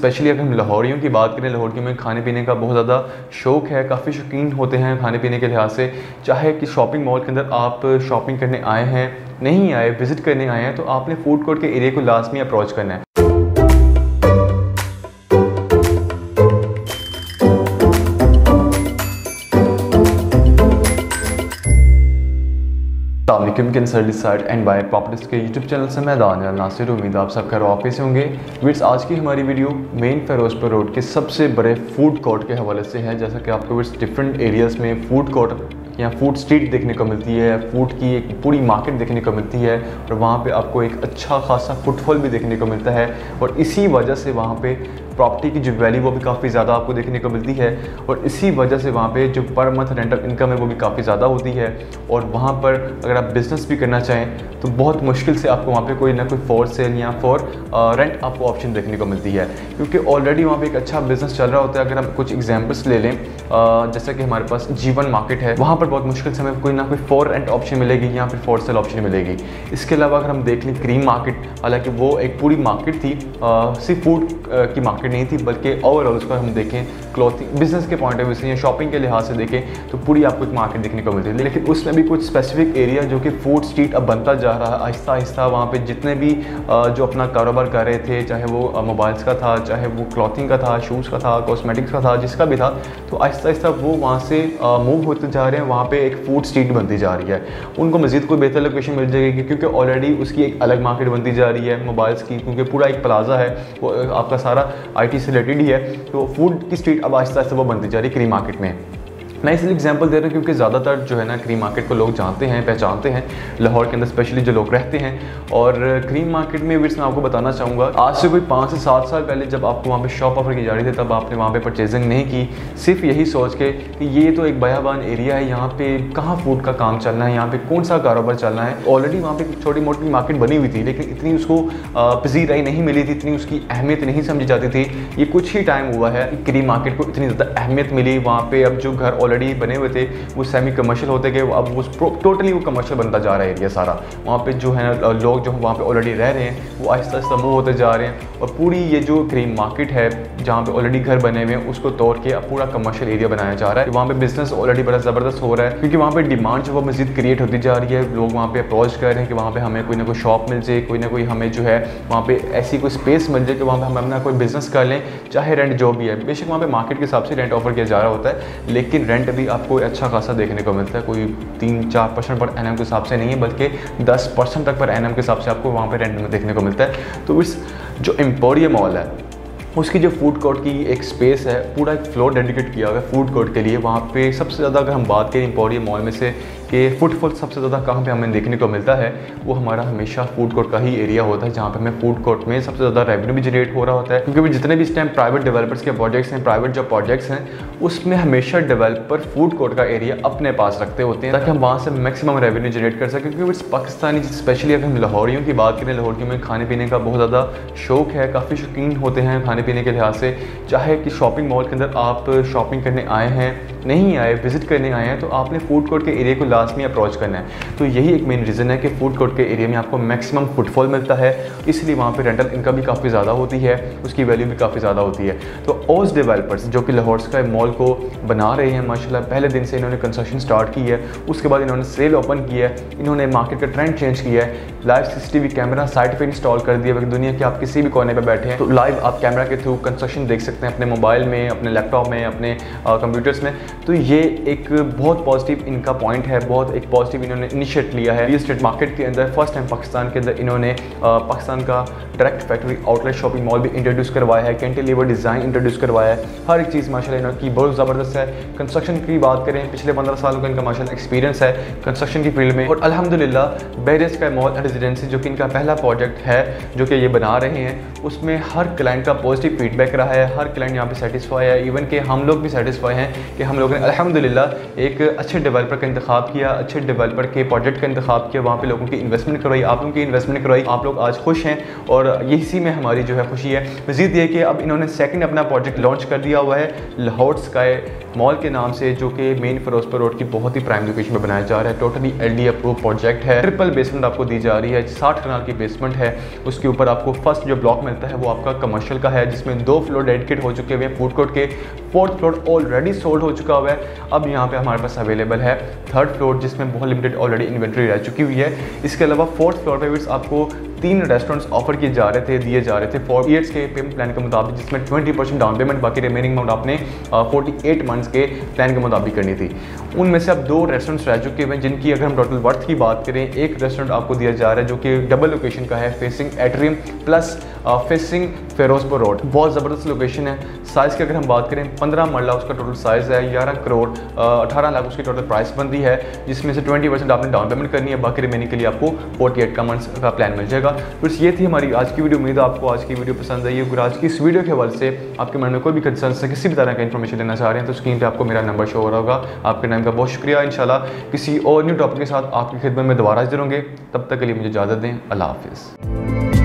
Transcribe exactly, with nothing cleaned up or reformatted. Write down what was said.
Specially अगर हम लाहौरियों की बात करें, लाहौरियों में खाने पीने का बहुत ज़्यादा शौक़ है, काफ़ी शौकीन होते हैं खाने पीने के लिहाज से। चाहे कि शॉपिंग मॉल के अंदर आप शॉपिंग करने आए हैं, नहीं आए, विज़िट करने आए हैं, तो आपने फूड कोर्ट के एरिया को लाजमी अप्रोच करना है। Can service site and buy properties के यूट्यूब चैनल से मैं दानियाल नासिर, उम्मीद आप सबका वापस होंगे। विट्स, आज की हमारी वीडियो मेन फ़िरोज़पुर रोड के सबसे बड़े फूड कोर्ट के हवाले से है। जैसा कि आपको विट्स डिफरेंट एरियाज़ में फूड कोर्ट या फूड स्ट्रीट देखने को मिलती है, फूड की एक पूरी मार्केट देखने को मिलती है और वहाँ पर आपको एक अच्छा खासा फुटफॉल भी देखने को मिलता है और इसी वजह से वहाँ पर प्रॉपर्टी की जो वैल्यू वो भी काफ़ी ज़्यादा आपको देखने को मिलती है और इसी वजह से वहाँ पे जो पर मंथ रेंटल इनकम है वो भी काफ़ी ज़्यादा होती है। और वहाँ पर अगर आप बिज़नेस भी करना चाहें तो बहुत मुश्किल से आपको वहाँ पे कोई ना कोई फॉर सेल या फॉर रेंट आपको ऑप्शन देखने को मिलती है, क्योंकि ऑलरेडी वहाँ पर एक अच्छा बिज़नेस चल रहा होता है। अगर हम कुछ एग्जाम्पल्स ले लें, जैसे कि हमारे पास जीवन मार्केट है, वहाँ पर बहुत मुश्किल से हमें कोई ना कोई फॉर रेंट ऑप्शन मिलेगी या फिर फॉर सेल ऑप्शन मिलेगी। इसके अलावा अगर हम देख लें क्रीम मार्केट, हालाँकि वो एक पूरी मार्केट थी, सिर्फ फूड की मार्केट नहीं थी, बल्कि ओवरऑल उसको हम देखें क्लॉथिंग बिजनेस के पॉइंट ऑफ व्यू से या शॉपिंग के लिहाज से देखें तो पूरी आपको एक मार्केट देखने को मिलती है। लेकिन उसमें भी कुछ स्पेसिफिक एरिया जो कि फूड स्ट्रीट अब बनता जा रहा है आहिस्ता आहिस्ता। वहाँ पे जितने भी जो अपना कारोबार कर रहे थे, चाहे वो मोबाइल्स का था, चाहे वो क्लॉथिंग का था, शूज़ का था, कॉस्मेटिक्स का था, जिसका भी था, तो आहिस्ता आहिस्ता वो वहाँ से मूव होते जा रहे हैं, वहाँ पर एक फूड स्ट्रीट बनती जा रही है। उनको मज़ीद कोई बेहतर लोकेशन मिल जाएगी, क्योंकि ऑलरेडी उसकी एक अलग मार्केट बनती जा रही है मोबाइल्स की, क्योंकि पूरा एक प्लाजा है वो आपका सारा आईटी से रिलेटेड ही है। तो फूड की स्ट्रीट अब आहिस्ता आहिस्ता वो बनती जा रही है क्रीम मार्केट में। मैं इसलिए एग्जांपल दे रहा हूँ क्योंकि ज़्यादातर जो है ना क्रीम मार्केट को लोग जानते हैं, पहचानते हैं, लाहौर के अंदर स्पेशली जो लोग रहते हैं। और क्रीम मार्केट में विट्स मैं आपको बताना चाहूँगा, आज से कोई पाँच से सात साल पहले जब आपको वहाँ पे शॉप ऑफर की जा रही थी तब आपने वहाँ पे परचेजिंग नहीं की, सिर्फ यही सोच के कि ये तो एक बयाबान एरिया है, यहाँ पर कहाँ फूड का काम चलना है, यहाँ पर कौन सा कारोबार चलना है। ऑलरेडी वहाँ पर छोटी मोटी मार्केट बनी हुई थी, लेकिन इतनी उसको पजीराई नहीं मिली थी, इतनी उसकी अहमियत नहीं समझी जाती थी। ये कुछ ही टाइम हुआ है क्रीम मार्केट को इतनी ज़्यादा अहमियत मिली। वहाँ पर अब जो घर ऑलरेडी बने हुए थे वो सेमी कमर्शियल होते गए, अब वो टोटली वो कमर्शियल बनता जा रहा है एरिया सारा। वहाँ पे जो है ना लोग जो वहाँ पे ऑलरेडी रह रहे हैं वो आहिस्ता आहिस्ता मूव होते जा रहे हैं और पूरी ये जो क्रीम मार्केट है जहाँ पे ऑलरेडी घर बने हुए हैं उसको तोड़ के अब पूरा कमर्शियल एरिया बनाया जा रहा है। वहाँ पर बिजनेस ऑलरेडी बड़ा ज़बरदस्त हो रहा है, क्योंकि वहाँ पर डिमांड जो वो मज़ीद क्रिएट होती जा रही है। लोग वहाँ पर अप्रोच कर रहे हैं कि वहाँ पर हमें कोई ना कोई शॉप मिल जाए, कोई ना कोई हमें जो है वहाँ पर ऐसी कोई स्पेस मिल जाए कि वहाँ पर हम अपना कोई बिज़नेस कर लें, चाहे रेंट जो भी है। बेशक वहाँ पर मार्केट के हिसाब से रेंट ऑफर किया जा रहा होता है, लेकिन रेंट भी आपको अच्छा खासा देखने को मिलता है, कोई तीन चार परसेंट पर एनएम के हिसाब से नहीं है, बल्कि दस परसेंट तक पर एनएम के हिसाब से आपको वहाँ पे रेंट में देखने को मिलता है। तो इस जो एम्पोरियम मॉल है उसकी जो फूड कोर्ट की एक स्पेस है, पूरा एक फ्लोर डेडिकेट किया हुआ है फूड कोर्ट के लिए। वहाँ पे सबसे ज़्यादा अगर हम बात करें एम्पोरियम मॉल में से कि फुटफॉल सबसे ज़्यादा कहाँ पे हमें देखने को मिलता है, वो हमारा हमेशा फूड कोर्ट का ही एरिया होता है, जहाँ पे हमें फूड कोर्ट में सबसे ज़्यादा रेवेन्यू भी जनरेट हो रहा होता है। क्योंकि जितने भी इस टाइम प्राइवेट डेवलपर्स के प्रोजेक्ट्स हैं, प्राइवेट जो प्रोजेक्ट्स हैं, उसमें हमेशा डेवलपर फूड कोर्ट का एरिया अपने पास रखते होते हैं ताकि हम वहाँ से मैक्सिमम रेवेन्यू जनरेट कर सकें। क्योंकि पाकिस्तानी स्पेशली अगर हम लाहौरियों की बात करें, लाहौरियों में खाने पीने का बहुत ज़्यादा शौक़ है, काफ़ी शौकीन होते हैं खाने पीने के लिहाज से। चाहे कि शॉपिंग मॉल के अंदर आप शॉपिंग करने आए हैं, नहीं आए, विज़िट करने आए हैं, तो आपने फूड कोर्ट के एरिया को लाजमी अप्रोच करना है। तो यही एक मेन रीज़न है कि फूड कोर्ट के एरिया में आपको मैक्सिमम फुटफॉल मिलता है, इसलिए वहाँ पे रेंटल इनकम भी काफ़ी ज़्यादा होती है, उसकी वैल्यू भी काफ़ी ज़्यादा होती है। तो ओज डेवलपर्स जो कि लाहौर स्काई मॉल को बना रहे हैं, माशाल्लाह पहले दिन से इन्होंने कंस्ट्रक्शन स्टार्ट की है, उसके बाद इन्होंने सेल ओपन की है, इन्होंने मार्केट का ट्रेंड चेंज किया है, लाइव सीसीटीवी कैमरा साइट पर इंस्टॉल कर दिया, दुनिया के आप किसी भी कोने पर बैठे हैं तो लाइव आप कैमरा के थ्रू कंस्ट्रक्शन देख सकते हैं अपने मोबाइल में, अपने लैपटॉप में, अपने कंप्यूटर्स में। तो ये एक बहुत पॉजिटिव इनका पॉइंट है, बहुत एक पॉजिटिव इन्होंने इनिशिएट लिया है रियल स्टेट मार्केट के अंदर। फर्स्ट टाइम पाकिस्तान के अंदर इन्होंने पाकिस्तान का direct factory outlet shopping mall भी इंट्रोड्यूस करवाया है, कैंटिलीवर डिज़ाइन इंट्रोड्यूस करवाया है, हर एक चीज़ माशाल्लाह इन्होंने की बहुत ज़बरदस्त है। कंस्ट्रक्शन की बात करें, पिछले पंद्रह सालों का इनका माशाल्लाह एक्सपीरियंस है कंस्ट्रक्शन की फील्ड में। और अल्हम्दुलिल्लाह बैरेस का मॉल रेजिडेंसी जो कि इनका पहला प्रोजेक्ट है जो कि ये बना रहे हैं, उसमें हर क्लाइंट का पॉजिटिव फीडबैक रहा है, हर क्लाइंट यहाँ पे सेटिस्फाई है, इवन कि हम लोग भी सेटिस्फाई हैं कि हम लोगों ने अल्हम्दुलिल्लाह एक अच्छे डेवलपर का इंतखाब किया, अच्छे डेवलपर के प्रोजेक्ट का इंतखाब किया, वहाँ पे लोगों की इन्वेस्टमेंट करवाई, आप लोगों की इन्वेस्टमेंट करवाई, आप लोग आज खुश हैं और इसी में हमारी जो है खुशी है। मज़ीद ये कि अब इन्होंने सेकेंड अपना प्रोजेक्ट लॉन्च कर दिया हुआ है लाहौर स्काई मॉल के नाम से, जो कि मेन फिरोजपुर रोड की बहुत ही प्राइम लोकेशन में बनाया जा रहा है। टोटली एलडी अप्रूव प्रोजेक्ट है। ट्रिपल बेसमेंट आपको दी जा रही है, साठ कनाल की बेसमेंट है। उसके ऊपर आपको फर्स्ट जो ब्लॉक मिलता है वो आपका कमर्शियल का है, जिसमें दो फ्लोर डेडिकेट हो चुके हुए हैं फूड कोर्ट के। फोर्थ फ्लोर ऑलरेडी सोल्ड हो चुका हुआ है, अब यहाँ पे हमारे पास अवेलेबल है थर्ड फ्लोर, जिसमें बहुत लिमिटेड ऑलरेडी इन्वेंट्री रह चुकी हुई है। इसके अलावा फोर्थ फ्लोर पे भी आपको तीन रेस्टोरेंट्स ऑफर किए जा रहे थे, दिए जा रहे थे फोर ईयर्स के पेमेंट प्लान के मुताबिक, जिसमें ट्वेंटी परसेंट डाउन पेमेंट, बाकी रिमेनिंग अमाउंट आपने फोर्टी एट मंथ्स के प्लान के मुताबिक करनी थी। उनमें से अब दो रेस्टोरेंट्स रह चुके हैं, जिनकी अगर हम टोटल वर्थ की बात करें, एक रेस्टोरेंट आपको दिया जा रहा है जो कि डबल लोकेशन का है, facing atrium plus facing Firozpur road. बहुत ज़बरदस्त लोकेशन है। साइज़ की अगर हम बात करें, पंद्रह मरला उसका टोटल साइज़ है, ग्यारह करोड़ अठारह लाख उसकी टोटल प्राइस बन रही है, जिसमें से ट्वेंटी परसेंट आपने डाउन पेमेंट करनी है, बाकी रिमेनिंग के लिए आपको फोर्टी एट का मंथ्स का प्लान मिल जाएगा। बस ये थी हमारी आज की वीडियो। उम्मीद है आपको आज की वीडियो पसंद आई है। अगर आज की इस वीडियो के हवाले से आपके मन में कोई भी कंसर्न से किसी भी तरह का इन्फॉर्मेशन लेना चाह रहे हैं तो स्क्रीन पे आपको मेरा नंबर शो हो रहा होगा। आपके टाइम का बहुत शुक्रिया। इंशाल्लाह किसी और न्यू टॉपिक के साथ आपकी खिदमत में दोबारा हाजिर होंगे। तब तक के लिए मुझे इजाज़त दें। अल्लाह हाफिज़।